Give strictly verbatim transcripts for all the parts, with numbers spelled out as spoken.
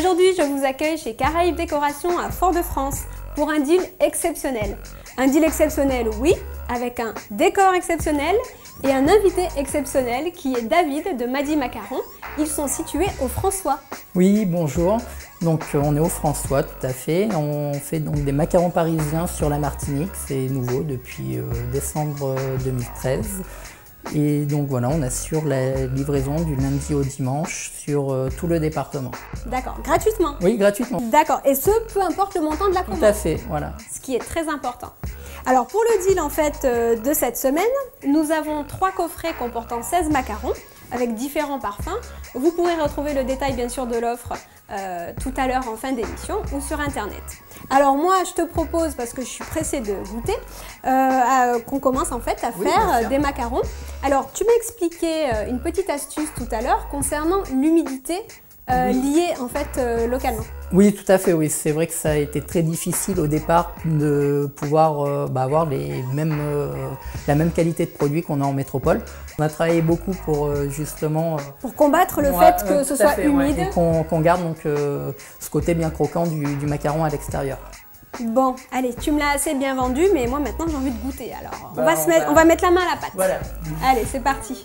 Aujourd'hui, je vous accueille chez Caraïbes Décoration à Fort-de-France pour un deal exceptionnel. Un deal exceptionnel, oui, avec un décor exceptionnel et un invité exceptionnel qui est David de Madi' Macarons. Ils sont situés au François. Oui, bonjour. Donc on est au François, tout à fait. On fait donc des macarons parisiens sur la Martinique. C'est nouveau depuis euh, décembre deux mille treize. Et donc voilà, on assure la livraison du lundi au dimanche sur euh, tout le département. D'accord, gratuitement? Oui, gratuitement. D'accord, et ce, peu importe le montant de la commande? Tout à fait, voilà. Ce qui est très important. Alors pour le deal en fait euh, de cette semaine, nous avons trois coffrets comportant seize macarons avec différents parfums. Vous pourrez retrouver le détail bien sûr de l'offre euh, tout à l'heure en fin d'émission ou sur internet. Alors moi je te propose, parce que je suis pressée de goûter, euh, qu'on commence en fait à oui, faire des macarons. Alors tu m'expliquais une petite astuce tout à l'heure concernant l'humidité Euh, lié en fait euh, localement. Oui, tout à fait, oui. C'est vrai que ça a été très difficile au départ de pouvoir euh, bah, avoir les mêmes, euh, la même qualité de produit qu'on a en métropole. On a travaillé beaucoup pour euh, justement... Euh, pour combattre le fait que ce soit humide. Ouais, et qu'on qu'on garde donc euh, ce côté bien croquant du, du macaron à l'extérieur. Bon, allez, tu me l'as assez bien vendu, mais moi maintenant j'ai envie de goûter. Alors, bah, on, va on, se mettre, va... on va mettre la main à la pâte. Voilà. Allez, c'est parti.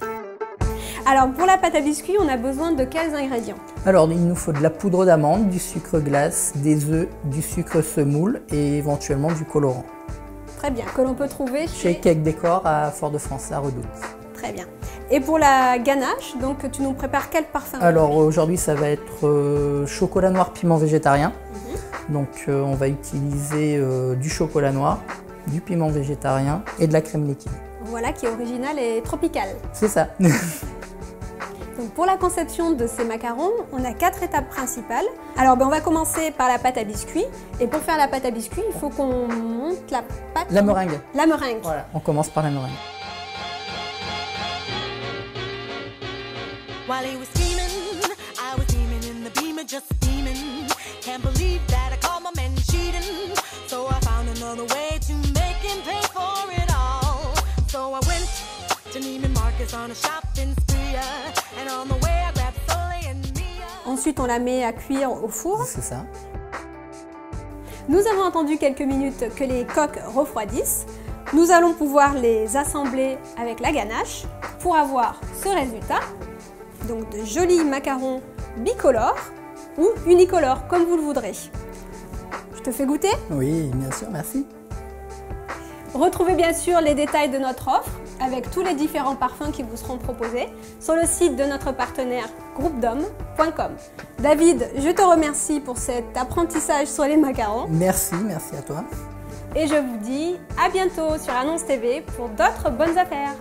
Alors pour la pâte à biscuits, on a besoin de quels ingrédients? Alors il nous faut de la poudre d'amande, du sucre glace, des œufs, du sucre semoule et éventuellement du colorant. Très bien, que l'on peut trouver chez... chez Cake Décor à Fort-de-France, à Redoute. Très bien. Et pour la ganache, donc tu nous prépares quel parfum? Alors aujourd'hui ça va être euh, chocolat noir piment végétarien. Mmh. Donc euh, on va utiliser euh, du chocolat noir, du piment végétarien et de la crème liquide. Voilà qui est original et tropical. C'est ça. Donc pour la conception de ces macarons, on a quatre étapes principales. Alors ben on va commencer par la pâte à biscuits. Et pour faire la pâte à biscuits, il faut qu'on monte la pâte... La meringue. La meringue. Voilà, on commence par la meringue. Ensuite, on la met à cuire au four. C'est ça. Nous avons attendu quelques minutes que les coques refroidissent. Nous allons pouvoir les assembler avec la ganache pour avoir ce résultat. Donc de jolis macarons bicolores ou unicolores, comme vous le voudrez. Je te fais goûter? Oui, bien sûr, merci. Retrouvez bien sûr les détails de notre offre avec tous les différents parfums qui vous seront proposés sur le site de notre partenaire groupe dom point com. David, je te remercie pour cet apprentissage sur les macarons. Merci, merci à toi. Et je vous dis à bientôt sur Annonce T V pour d'autres bonnes affaires.